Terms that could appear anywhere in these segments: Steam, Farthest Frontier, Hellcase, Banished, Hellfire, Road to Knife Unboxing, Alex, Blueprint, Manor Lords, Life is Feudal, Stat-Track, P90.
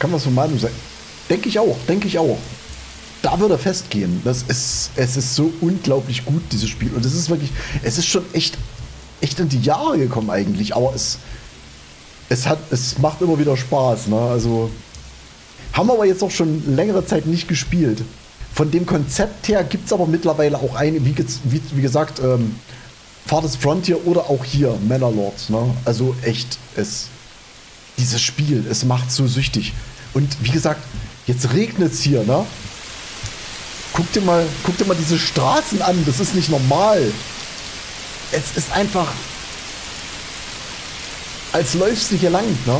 Kann was von Meinung sein? Denke ich auch, denke ich auch. Da wird er festgehen. Es ist so unglaublich gut, dieses Spiel. Und es ist wirklich, es ist schon echt in die Jahre gekommen eigentlich. Aber es macht immer wieder Spaß, ne? Also, haben wir aber jetzt auch schon längere Zeit nicht gespielt. Von dem Konzept her gibt es aber mittlerweile auch eine, wie gesagt, Farthest Frontier oder auch hier, Manor Lords, ne? Also echt, dieses Spiel, es macht so süchtig. Und wie gesagt, jetzt regnet es hier, ne? Guck dir mal diese Straßen an, das ist nicht normal. Es ist einfach, als läufst du hier lang, ne?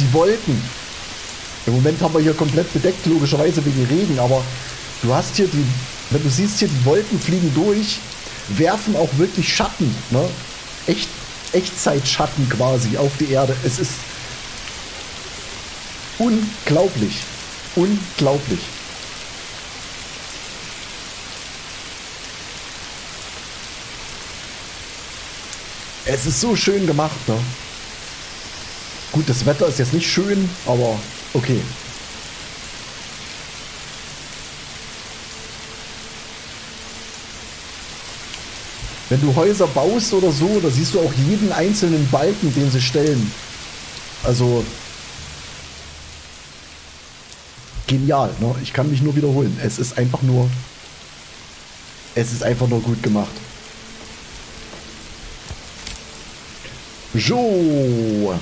Die Wolken. Im Moment haben wir hier komplett bedeckt, logischerweise wegen Regen, aber du hast hier die, wenn du siehst hier, die Wolken fliegen durch, werfen auch wirklich Schatten, ne? Echtzeitschatten quasi auf die Erde. Es ist unglaublich. Unglaublich. Es ist so schön gemacht, ne? Gut, das Wetter ist jetzt nicht schön, aber okay. Wenn du Häuser baust oder so, da siehst du auch jeden einzelnen Balken, den sie stellen. Also genial, ne? Ich kann mich nur wiederholen. Es ist einfach nur gut gemacht. So.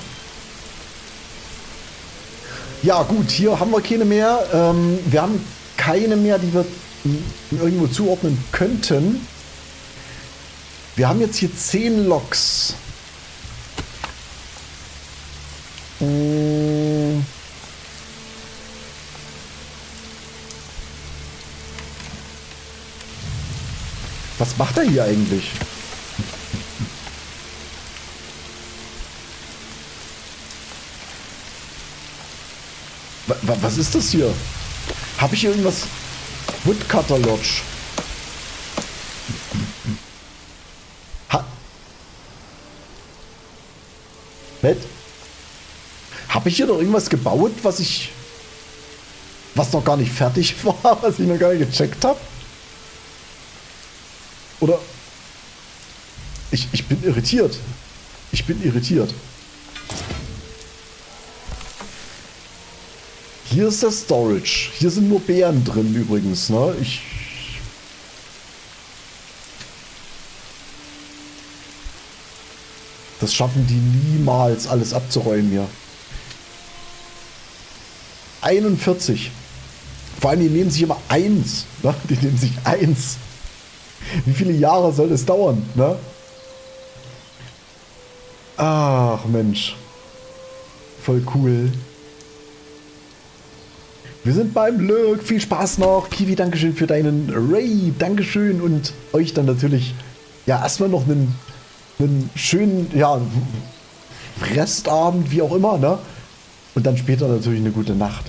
Ja gut, hier haben wir keine mehr. Wir haben keine mehr, die wir irgendwo zuordnen könnten. Wir haben jetzt hier 10 Loks. Was macht er hier eigentlich? Was ist das hier? Habe ich hier irgendwas? Woodcutter Lodge. Habe ich hier doch irgendwas gebaut, was noch gar nicht fertig war, was ich noch gar nicht gecheckt habe? Oder ich bin irritiert. Ich bin irritiert. Hier ist das Storage. Hier sind nur Beeren drin übrigens, ne? Das schaffen die niemals, alles abzuräumen hier. 41. Vor allem, die nehmen sich immer eins. Ne? Die nehmen sich eins. Wie viele Jahre soll das dauern? Ne? Ach Mensch. Voll cool. Wir sind beim Glück. Viel Spaß noch. Kiwi, Dankeschön für deinen Ray. Dankeschön. Und euch dann natürlich, ja, erstmal noch einen schönen, ja, Restabend, wie auch immer, ne? Und dann später natürlich eine gute Nacht.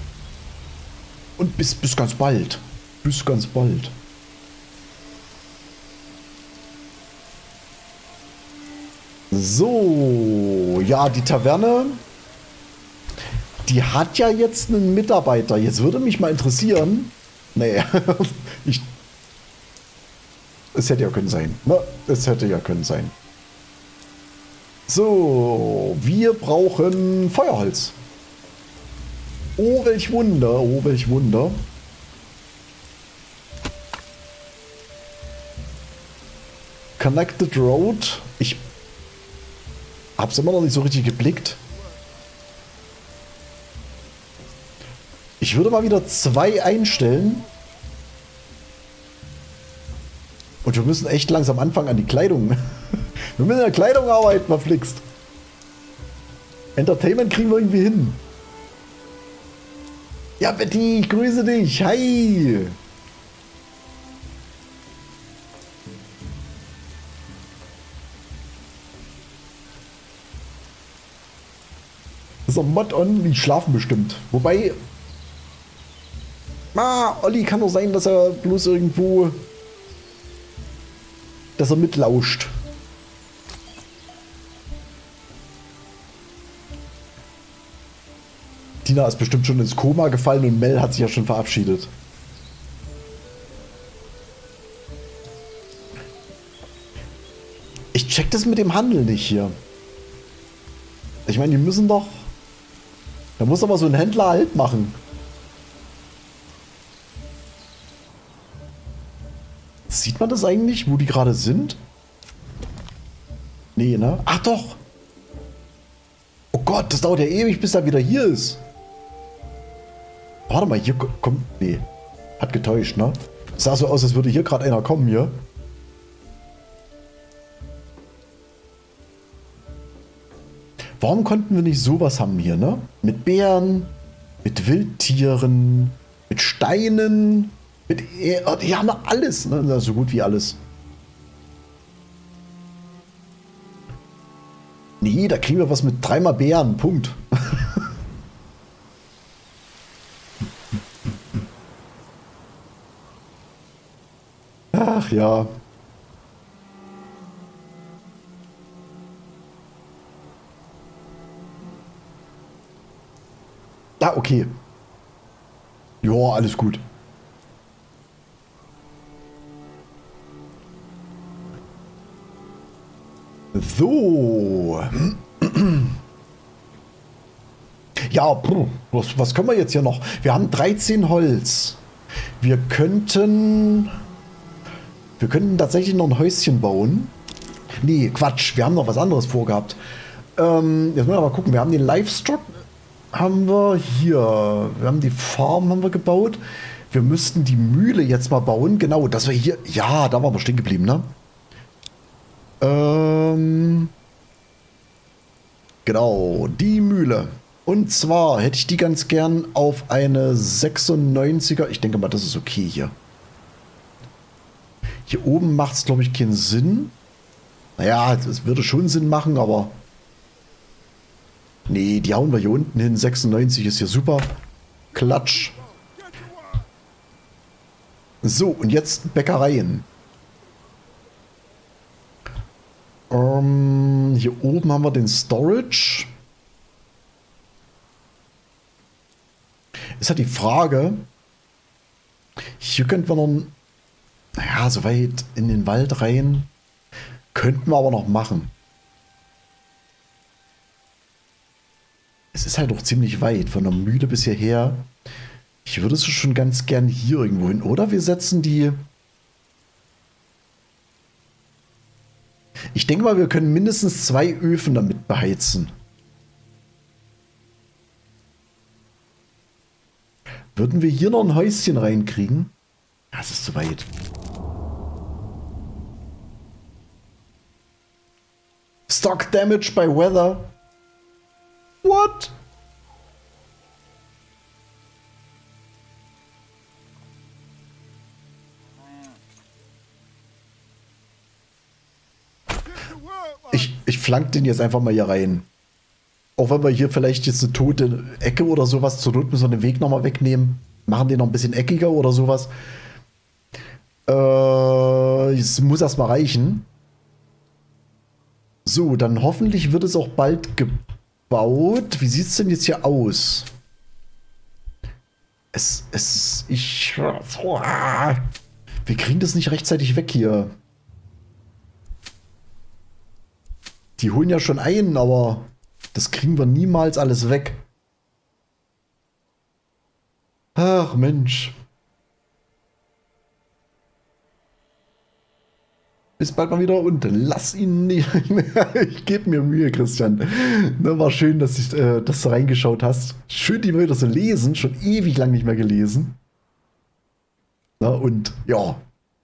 Und bis ganz bald. Bis ganz bald. So, ja, die Taverne, die hat ja jetzt einen Mitarbeiter. Jetzt würde mich mal interessieren. Nee, es hätte ja können sein. Ne? Es hätte ja können sein. So, wir brauchen Feuerholz. Oh, welch Wunder, oh, welch Wunder. Connected Road. Ich hab's immer noch nicht so richtig geblickt. Ich würde mal wieder 2 einstellen. Und wir müssen echt langsam anfangen an die Kleidung. Wir müssen an der Kleidung arbeiten, verflixt. Entertainment kriegen wir irgendwie hin. Ja, Betty, ich grüße dich. Hi. So, Mod-On, die schlafen bestimmt. Wobei... Olli, kann doch sein, dass er bloß irgendwo... dass er mitlauscht. Tina ist bestimmt schon ins Koma gefallen und Mel hat sich ja schon verabschiedet. Ich check das mit dem Handel nicht hier. Ich meine, die müssen doch... Da muss aber so ein Händler halt machen. Sieht man das eigentlich, wo die gerade sind? Nee, ne? Ach doch! Oh Gott, das dauert ja ewig, bis er wieder hier ist. Warte mal, hier kommt... Nee. Hat getäuscht, ne? Sah so aus, als würde hier gerade einer kommen, hier. Warum konnten wir nicht sowas haben hier, ne? Mit Bären, mit Wildtieren, mit Steinen, mit... Hier haben wir alles, ne? So gut wie alles. Nee, da kriegen wir was mit 3x Bären, Punkt. Ach ja. Ah, okay. Joa, alles gut. So. Ja, was können wir jetzt hier noch? Wir haben 13 Holz. Wir könnten tatsächlich noch ein Häuschen bauen. Nee, Quatsch. Wir haben noch was anderes vorgehabt. Jetzt müssen wir mal gucken. Wir haben den Livestock. Haben wir hier. Wir haben die Farm haben wir gebaut. Wir müssten die Mühle jetzt mal bauen. Genau, dass wir hier. Ja, da waren wir stehen geblieben, ne? Genau, die Mühle. Und zwar hätte ich die ganz gern auf eine 96er. Ich denke mal, das ist okay hier. Hier oben macht es, glaube ich, keinen Sinn. Naja, es würde schon Sinn machen, aber... Nee, die hauen wir hier unten hin. 96 ist hier super. Klatsch. So, und jetzt Bäckereien. Hier oben haben wir den Storage. Ist halt die Frage. Hier könnten wir noch... Naja, so weit in den Wald rein. Könnten wir aber noch machen. Es ist halt auch ziemlich weit, von der Mühle bis hierher. Ich würde es schon ganz gern hier irgendwo hin. Oder wir setzen die... Ich denke mal, wir können mindestens 2 Öfen damit beheizen. Würden wir hier noch ein Häuschen reinkriegen? Das ist zu weit. Stock Damage by Weather. What? Ich flank den jetzt einfach mal hier rein. Auch wenn wir hier vielleicht jetzt eine tote Ecke oder sowas, zur Not müssen wir den Weg nochmal wegnehmen. Machen den noch ein bisschen eckiger oder sowas. Es muss erstmal reichen. So, dann hoffentlich wird es auch bald gebaut. Wie sieht es denn jetzt hier aus? Wir kriegen das nicht rechtzeitig weg hier. Die holen ja schon ein, aber das kriegen wir niemals alles weg. Ach Mensch. Bis bald mal wieder und lass ihn nicht. Ich gebe mir Mühe, Christian. Na, war schön, dass du reingeschaut hast. Schön, die Bilder zu lesen. Schon ewig lang nicht mehr gelesen. Na, und ja,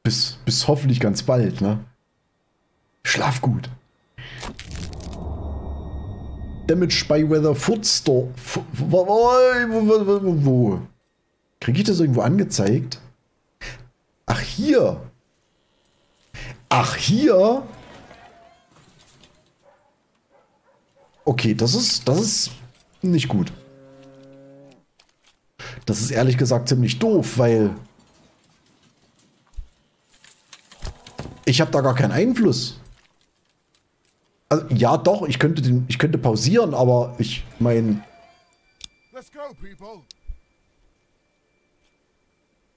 bis hoffentlich ganz bald. Ne? Schlaf gut. Damage by Weather Footstore. Wo? Kriege ich das irgendwo angezeigt? Ach, hier. Ach, hier. Okay, das ist nicht gut. Das ist ehrlich gesagt ziemlich doof, weil ich habe da gar keinen Einfluss. Also, ja, doch, ich könnte pausieren, aber ich meine, Let's go, people.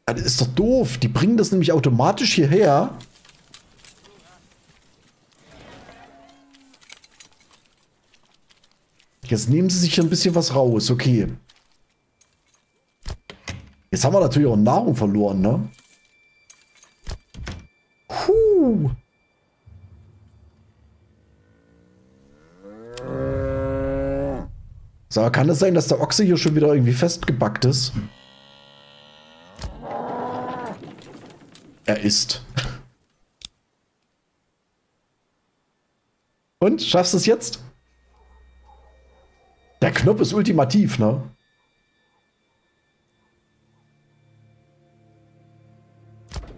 Ja, das ist doch doof. Die bringen das nämlich automatisch hierher. Jetzt nehmen sie sich ein bisschen was raus, okay. Jetzt haben wir natürlich auch Nahrung verloren, ne? Puh. So, kann es sein, dass der Ochse hier schon wieder irgendwie festgebackt ist? Er isst. Und? Schaffst du es jetzt? Der Knopf ist ultimativ, ne?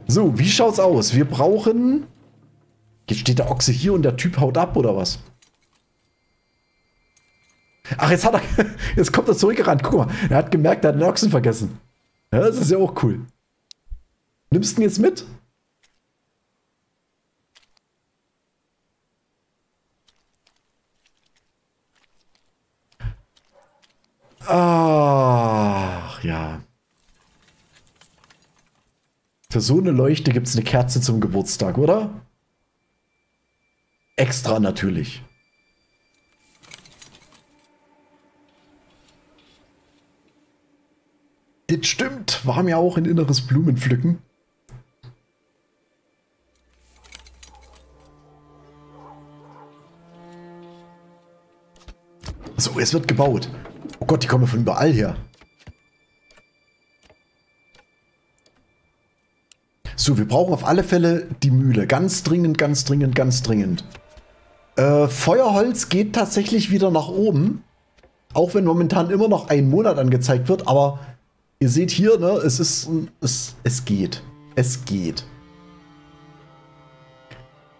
So, wie schaut's aus? Wir brauchen... Jetzt steht der Ochse hier und der Typ haut ab, oder was? Ach, jetzt hat er... Jetzt kommt er zurückgerannt. Guck mal, er hat gemerkt, er hat den Ochsen vergessen. Ja, das ist ja auch cool. Nimmst du ihn jetzt mit? Ach ja. Für so eine Leuchte gibt es eine Kerze zum Geburtstag, oder? Extra natürlich. Das stimmt, war mir auch ein inneres Blumenpflücken. So, es wird gebaut. Oh Gott, die kommen von überall her. So, wir brauchen auf alle Fälle die Mühle. Ganz dringend, ganz dringend, ganz dringend. Feuerholz geht tatsächlich wieder nach oben. Auch wenn momentan immer noch ein Monat angezeigt wird. Aber ihr seht hier, ne, es geht. Es geht.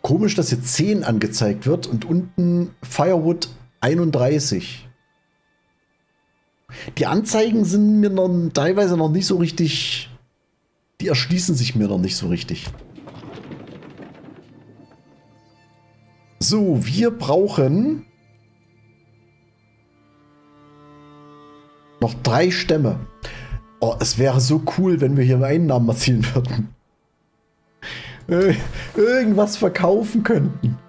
Komisch, dass hier 10 angezeigt wird und unten Firewood 31. Die Anzeigen sind mir noch teilweise noch nicht so richtig... Die erschließen sich mir noch nicht so richtig. So, wir brauchen... noch 3 Stämme. Oh, es wäre so cool, wenn wir hier Einnahmen erzielen würden. Irgendwas verkaufen könnten.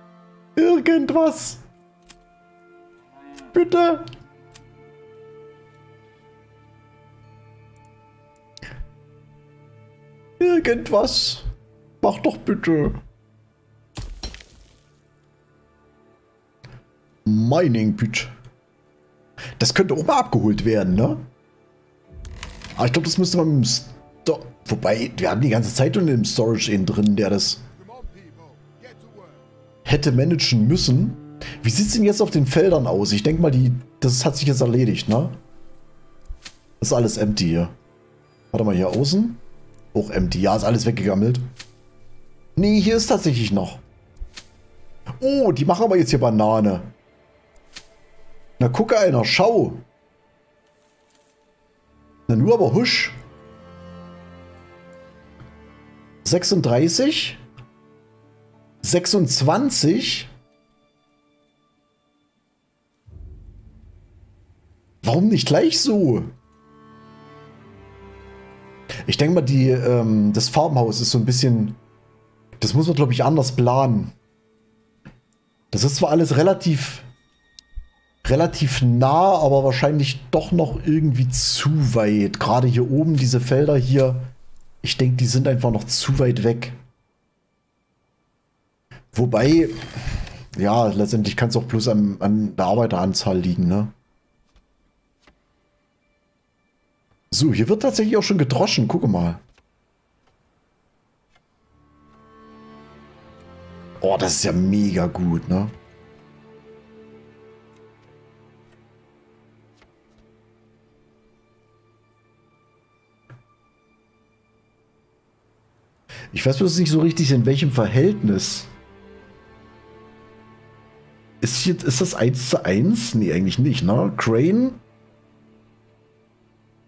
Irgendwas. Bitte. Irgendwas. Mach doch bitte. Mining Pit. Das könnte auch mal abgeholt werden, ne? Aber ich glaube, das müsste man im Storage... Wobei, wir haben die ganze Zeit unter dem Storage eben drin, der das hätte managen müssen. Wie sieht es denn jetzt auf den Feldern aus? Ich denke mal, das hat sich jetzt erledigt, ne? Das ist alles empty hier. Warte mal, hier außen. Auch empty. Ja, ist alles weggegammelt. Nee, hier ist tatsächlich noch. Oh, die machen aber jetzt hier Banane. Na, guck einer, schau. Na, nur aber husch. 36. 26. Warum nicht gleich so? Ich denke mal, das Farmhaus ist so ein bisschen... Das muss man, glaube ich, anders planen. Das ist zwar alles relativ nah, aber wahrscheinlich doch noch irgendwie zu weit. Gerade hier oben, diese Felder hier, ich denke, die sind einfach noch zu weit weg. Wobei, ja, letztendlich kann es auch bloß an der Arbeiteranzahl liegen, ne? So, hier wird tatsächlich auch schon gedroschen. Gucke mal. Oh, das ist ja mega gut, ne? Ich weiß bloß nicht so richtig, in welchem Verhältnis. Ist das 1:1? Nee, eigentlich nicht, ne? Crane...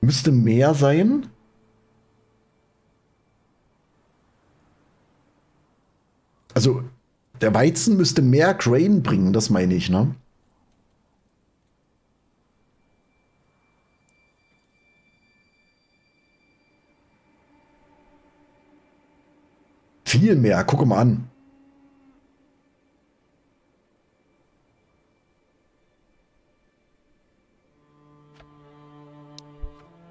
müsste mehr sein. Also, der Weizen müsste mehr Grain bringen, das meine ich, ne? Viel mehr, guck mal an.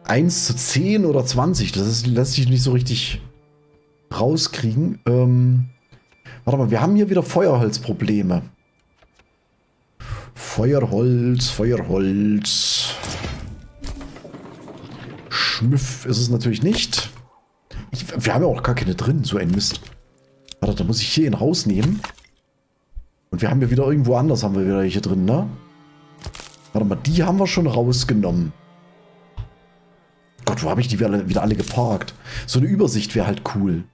Eins zu 10 oder 20, das ist, lässt sich nicht so richtig rauskriegen. Warte mal, wir haben hier wieder Feuerholzprobleme. Feuerholz, Feuerholz. Schmüff ist es natürlich nicht. Wir haben ja auch gar keine drin, so ein Mist. Warte, da muss ich hier ihn rausnehmen. Und wir haben ja wieder irgendwo anders, haben wir wieder hier drin, ne? Warte mal, die haben wir schon rausgenommen. Gott, wo habe ich die wieder alle geparkt? So eine Übersicht wäre halt cool.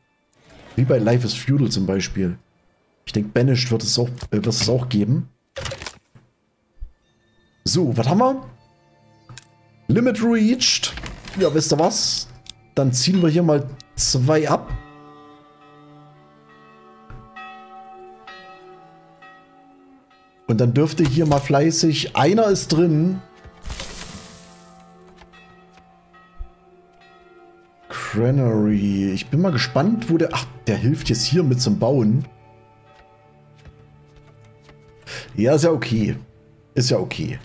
Wie bei Life is Feudal zum Beispiel. Ich denke, Banished wird es auch geben. So, was haben wir? Limit reached. Ja, wisst ihr was? Dann ziehen wir hier mal 2 ab. Und dann dürfte hier mal fleißig... Einer ist drin. Granary. Ich bin mal gespannt, wo der... Ach, der hilft jetzt hier mit zum Bauen. Ja, ist ja okay. Ist ja okay.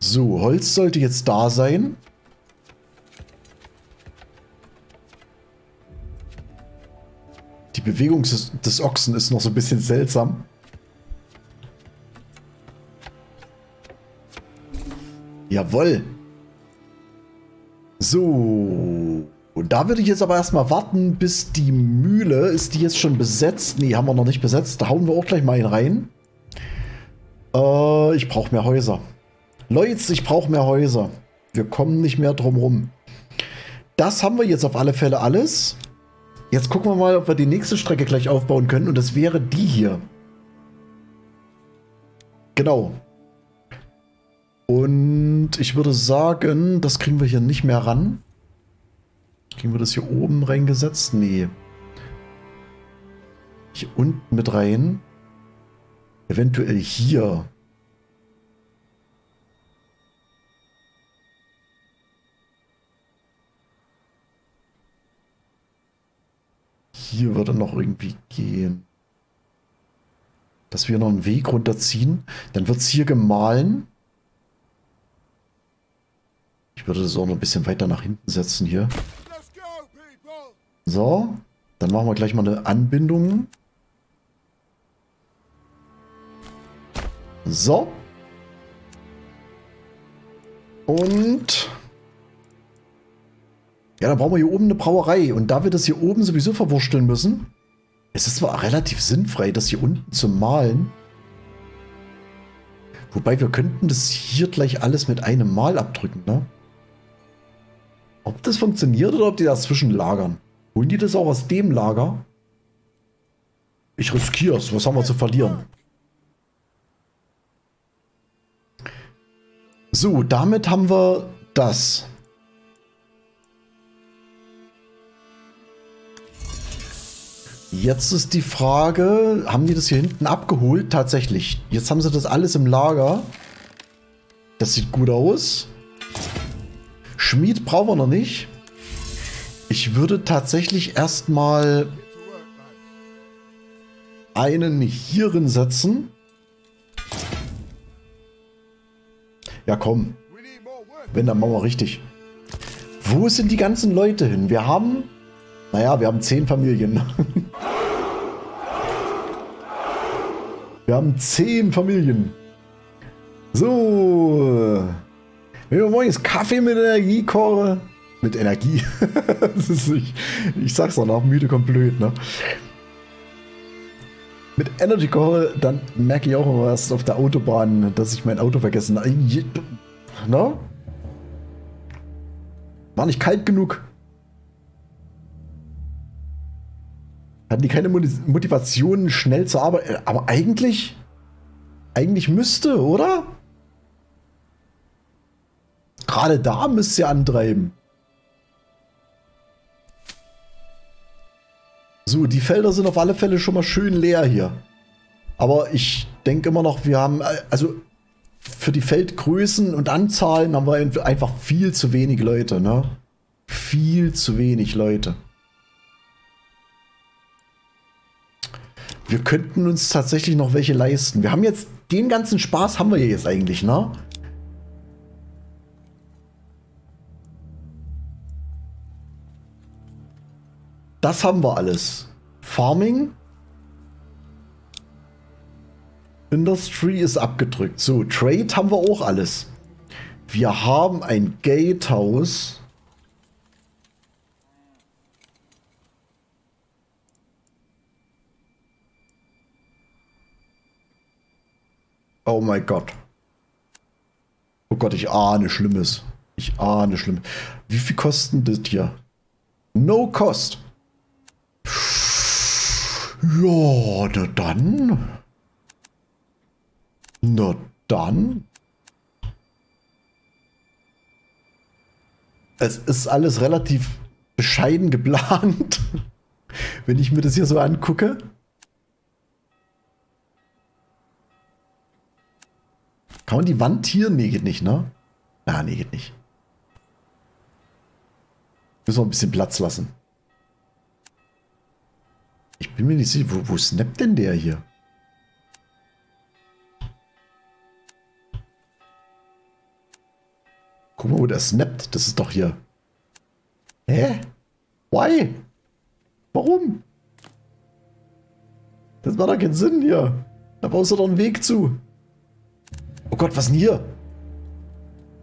So, Holz sollte jetzt da sein. Die Bewegung des Ochsen ist noch so ein bisschen seltsam. Jawohl. So. Und da würde ich jetzt aber erstmal warten, bis die Mühle, ist die jetzt schon besetzt? Nee, haben wir noch nicht besetzt. Da hauen wir auch gleich mal einen rein. Ich brauche mehr Häuser. Leute, ich brauche mehr Häuser. Wir kommen nicht mehr drum rum. Das haben wir jetzt auf alle Fälle alles. Jetzt gucken wir mal, ob wir die nächste Strecke gleich aufbauen können. Und das wäre die hier. Genau. Und ich würde sagen, das kriegen wir hier nicht mehr ran. Kriegen wir das hier oben reingesetzt? Nee. Hier unten mit rein. Eventuell hier. Hier würde noch irgendwie gehen. Dass wir noch einen Weg runterziehen. Dann wird es hier gemahlen. Ich würde das auch noch ein bisschen weiter nach hinten setzen hier. So, dann machen wir gleich mal eine Anbindung. So. Und... Ja, dann brauchen wir hier oben eine Brauerei. Und da wir das hier oben sowieso verwursteln müssen, es ist zwar relativ sinnfrei, das hier unten zu mahlen. Wobei, wir könnten das hier gleich alles mit einem Mal abdrücken, ne? Ob das funktioniert oder ob die dazwischen lagern. Holen die das auch aus dem Lager? Ich riskiere es. Was haben wir zu verlieren? So, damit haben wir das. Jetzt ist die Frage, haben die das hier hinten abgeholt? Tatsächlich. Jetzt haben sie das alles im Lager. Das sieht gut aus. Schmied brauchen wir noch nicht. Ich würde tatsächlich erstmal einen hierin setzen. Ja komm, wenn, dann machen wir richtig. Wo sind die ganzen Leute hin? Wir haben, naja, wir haben 10 Familien. Wir haben 10 Familien. So. Wir wollen jetzt Kaffee mit Energiekocher. Mit Energie. Das ist nicht, ich sag's danach, müde kommt blöd, ne? Mit Energiekocher, dann merke ich auch immer erst auf der Autobahn, dass ich mein Auto vergessen habe. Ne? War nicht kalt genug. Hatten die keine Motivation, schnell zur Arbeit? Aber eigentlich... Eigentlich müsste, oder? Gerade da müsst ihr antreiben. So, die Felder sind auf alle Fälle schon mal schön leer hier. Aber ich denke immer noch, wir haben... Also, für die Feldgrößen und Anzahlen haben wir einfach viel zu wenig Leute, ne? viel zu wenig Leute. Wir könnten uns tatsächlich noch welche leisten. Wir haben jetzt den ganzen Spaß, haben wir hier jetzt eigentlich, ne? Das haben wir alles. Farming. Industry ist abgedrückt. So, Trade haben wir auch alles. Wir haben ein Gatehouse. Oh mein Gott. Oh Gott, ich ahne Schlimmes. Ich ahne Schlimmes. Wie viel kosten das hier? No cost. Ja, na dann. Na dann. Es ist alles relativ bescheiden geplant, wenn ich mir das hier so angucke. Kann man die Wand hier? Nee, geht nicht, ne? Na, nee, geht nicht. Müssen wir ein bisschen Platz lassen. Ich bin mir nicht sicher, wo snappt denn der hier? Guck mal, wo der snappt. Das ist doch hier. Hä? Why? Warum? Das macht doch keinen Sinn hier. Da brauchst du doch einen Weg zu. Oh Gott, was denn hier?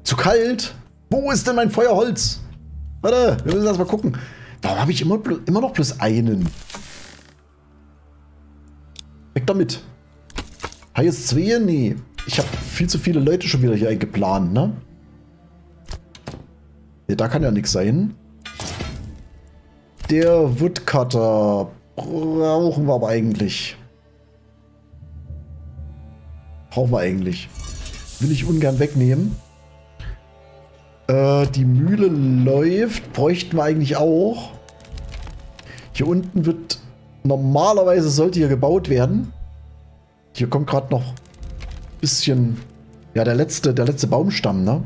Zu kalt? Wo ist denn mein Feuerholz? Warte, wir müssen das mal gucken. Warum habe ich immer noch bloß einen? Weg damit. Heiß 2? Nee. Ich habe viel zu viele Leute schon wieder hier eingeplant, ne? Nee, da kann ja nichts sein. Der Woodcutter brauchen wir aber eigentlich. Brauchen wir eigentlich. Will ich ungern wegnehmen. Die Mühle läuft. Bräuchten wir eigentlich auch. Hier unten wird... Normalerweise sollte hier gebaut werden. Hier kommt gerade noch ein bisschen... Ja, der letzte Baumstamm, ne?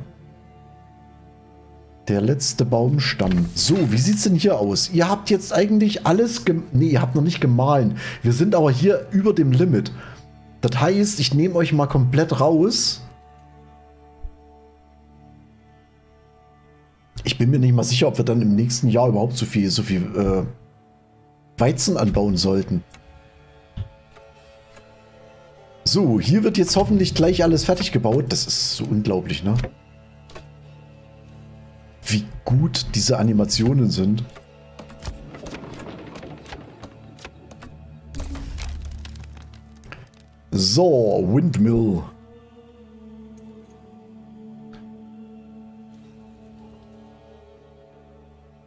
Der letzte Baumstamm. So, wie sieht's denn hier aus? Ihr habt jetzt eigentlich alles... Nee, ihr habt noch nicht gemahlen. Wir sind aber hier über dem Limit. Das heißt, ich nehme euch mal komplett raus. Ich bin mir nicht mal sicher, ob wir dann im nächsten Jahr überhaupt so viel Weizen anbauen sollten. So, hier wird jetzt hoffentlich gleich alles fertig gebaut. Das ist so unglaublich, ne? Wie gut diese Animationen sind. So, Windmill.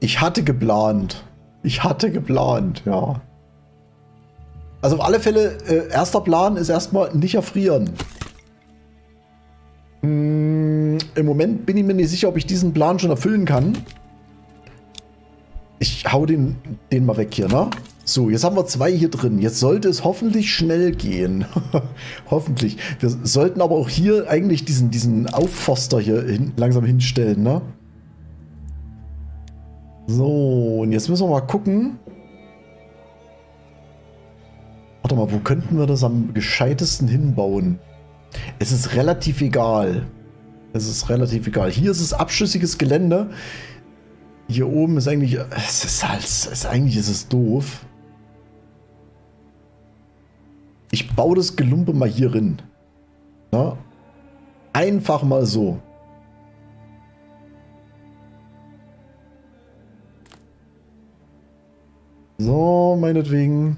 Ich hatte geplant, ja. Also auf alle Fälle, erster Plan ist erstmal nicht erfrieren. Im Moment bin ich mir nicht sicher, ob ich diesen Plan schon erfüllen kann. Ich hau den mal weg hier, ne? So, jetzt haben wir 2 hier drin. Jetzt sollte es hoffentlich schnell gehen. Hoffentlich. Wir sollten aber auch hier eigentlich diesen Aufforster hier langsam hinstellen, ne? So, und jetzt müssen wir mal gucken. Warte mal, wo könnten wir das am gescheitesten hinbauen? Es ist relativ egal. Es ist relativ egal. Hier ist es abschüssiges Gelände. Hier oben ist eigentlich... Eigentlich ist es doof. Ich baue das Gelumpe mal hier hin. Na? Einfach mal so. So, meinetwegen.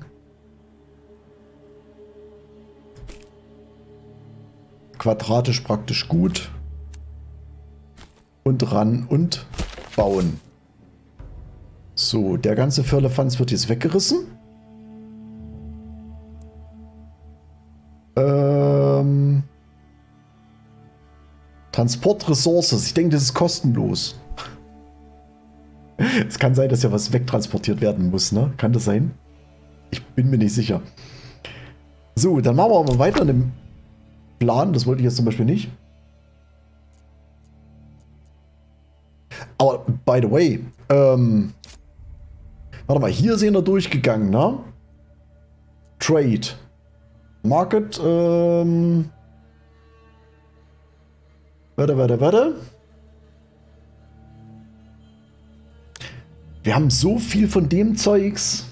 Quadratisch praktisch gut. Und ran und bauen. So, der ganze Firlefanz wird jetzt weggerissen. Transportressources. Ich denke, das ist kostenlos. Es kann sein, dass ja was wegtransportiert werden muss, ne? Kann das sein? Ich bin mir nicht sicher. So, dann machen wir aber weiter an dem Plan. Das wollte ich jetzt zum Beispiel nicht. Aber, by the way, warte mal, hier sind wir durchgegangen, ne? Trade. Market, Warte. Wir haben so viel von dem Zeugs.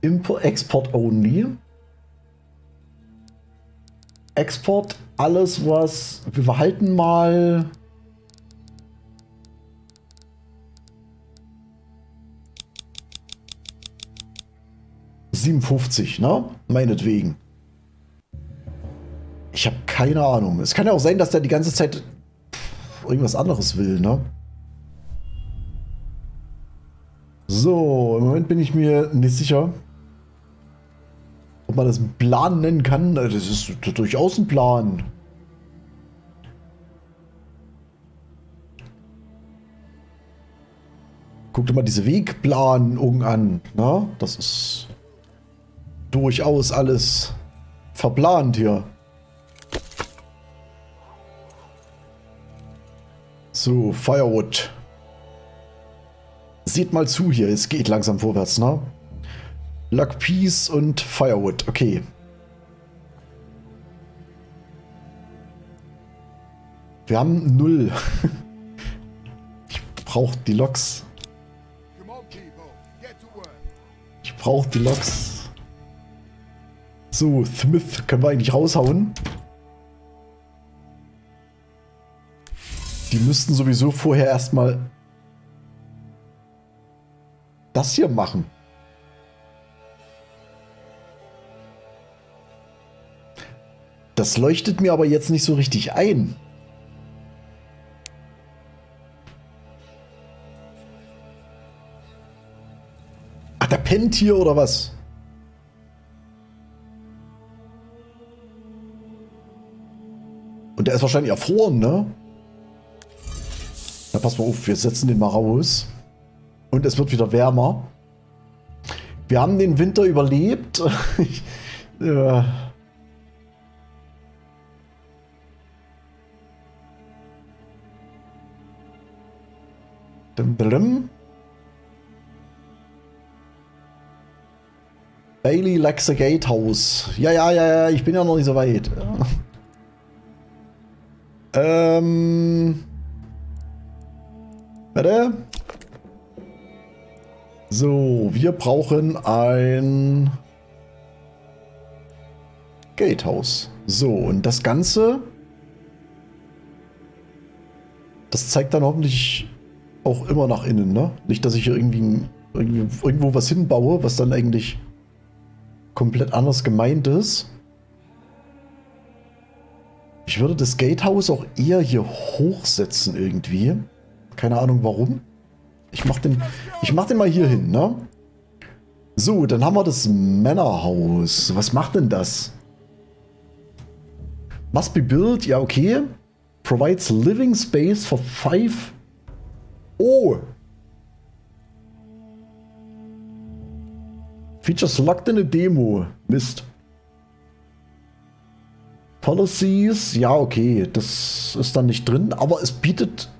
Import, Export only. Export, alles was... Wir behalten mal... ...57, ne? Meinetwegen. Ich habe keine Ahnung. Es kann ja auch sein, dass der die ganze Zeit irgendwas anderes will, ne? So, im Moment bin ich mir nicht sicher, ob man das einen Plan nennen kann. Das ist durchaus ein Plan. Guck dir mal diese Wegplanung an, ne? Das ist durchaus alles verplant hier. So, Firewood. Seht mal zu hier, es geht langsam vorwärts, ne? Luck Piece und Firewood, okay. Wir haben 0. Ich brauche die Loks. So, Smith können wir eigentlich raushauen. Die müssten sowieso vorher erstmal das hier machen. Das leuchtet mir aber jetzt nicht so richtig ein. Ach, der pennt hier oder was? Und der ist wahrscheinlich erfroren, ne? Na, pass mal auf, wir setzen den mal raus. Und es wird wieder wärmer. Wir haben den Winter überlebt. Bailey likes the Gatehouse. Ja, ich bin ja noch nicht so weit. Warte. So, wir brauchen ein Gatehouse. So, und das Ganze, das zeigt dann hoffentlich auch immer nach innen, ne? Nicht, dass ich hier irgendwo was hinbaue, was dann eigentlich komplett anders gemeint ist. Ich würde das Gatehouse auch eher hier hochsetzen irgendwie. Keine Ahnung warum. Ich mach den mal hier hin, ne? So, dann haben wir das Männerhaus. Was macht denn das? Must be built, ja okay. Provides living space for 5... Oh! Features locked in a Demo. Mist. Policies, ja okay, das ist dann nicht drin, aber es bietet...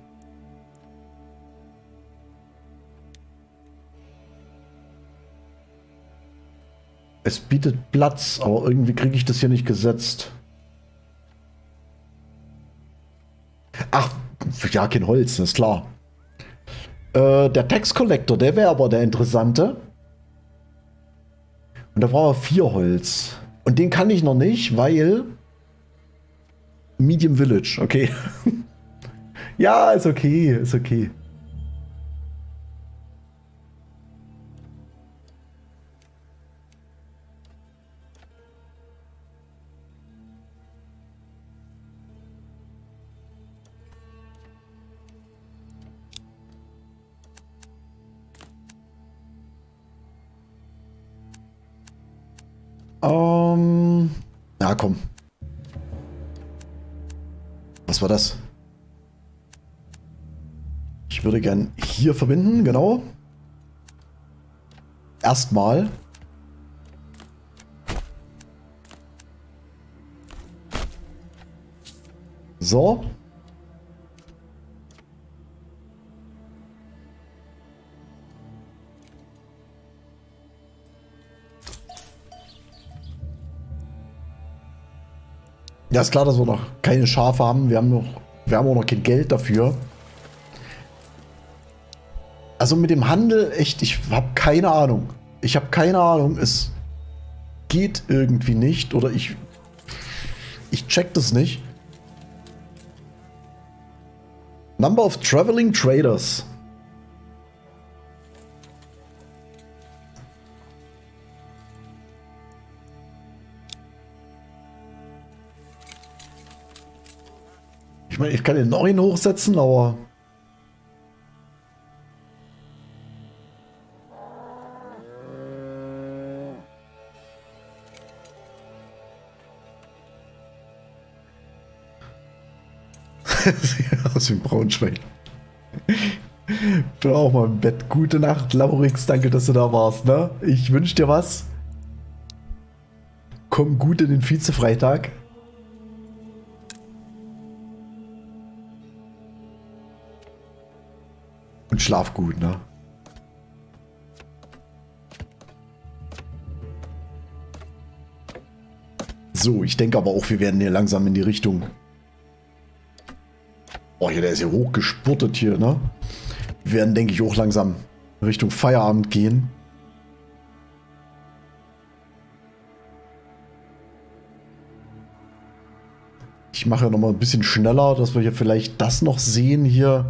Es bietet Platz, aber irgendwie kriege ich das hier nicht gesetzt. Ach, ja, kein Holz, ist klar. Der Tax Collector, der wäre aber der Interessante. Und da brauchen wir 4 Holz. Und den kann ich noch nicht, weil... Medium Village, okay. Ja, ist okay, ist okay. Na komm. Was war das? Ich würde gern hier verbinden, genau. Erstmal. So. Ja, ist klar, dass wir noch keine Schafe haben. Wir haben auch noch kein Geld dafür. Also mit dem Handel, echt, ich habe keine Ahnung. Ich habe keine Ahnung. Es geht irgendwie nicht. Oder ich check das nicht. Number of Traveling Traders. Ich meine, ich kann den 9 hochsetzen, aber... Sieht aus wie ein Braunschwein. Bin auch mal im Bett. Gute Nacht, Laurix. Danke, dass du da warst. Ne? Ich wünsche dir was. Komm gut in den Vize-Freitag. Und schlaf gut, ne? So, ich denke aber auch, wir werden hier langsam in die Richtung... Oh, hier, der ist hier hochgespurtet hier, ne? Wir werden, denke ich, auch langsam Richtung Feierabend gehen. Ich mache noch mal ein bisschen schneller, dass wir hier vielleicht das noch sehen hier.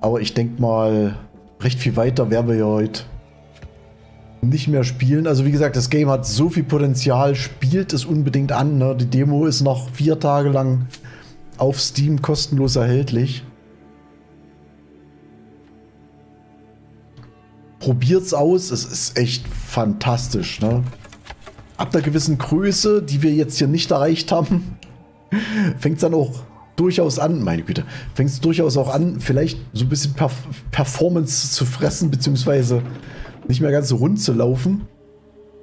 Aber ich denke mal, recht viel weiter werden wir ja heute nicht mehr spielen. Also wie gesagt, das Game hat so viel Potenzial, spielt es unbedingt an. Ne? Die Demo ist noch 4 Tage lang auf Steam kostenlos erhältlich. Probiert's aus, es ist echt fantastisch. Ne? Ab einer gewissen Größe, die wir jetzt hier nicht erreicht haben, fängt's dann auch durchaus an, meine Güte, fängt es durchaus auch an, vielleicht so ein bisschen Performance zu fressen, beziehungsweise nicht mehr ganz so rund zu laufen.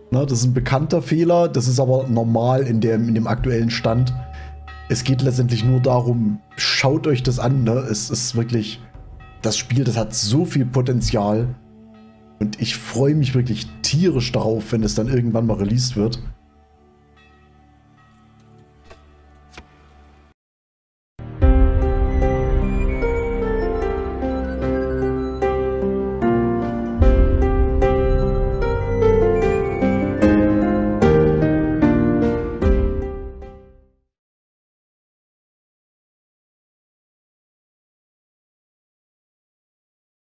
Na, das ist ein bekannter Fehler, das ist aber normal in dem aktuellen Stand. Es geht letztendlich nur darum, schaut euch das an, ne? Es ist wirklich, das Spiel, das hat so viel Potenzial und ich freue mich wirklich tierisch darauf, wenn es dann irgendwann mal released wird.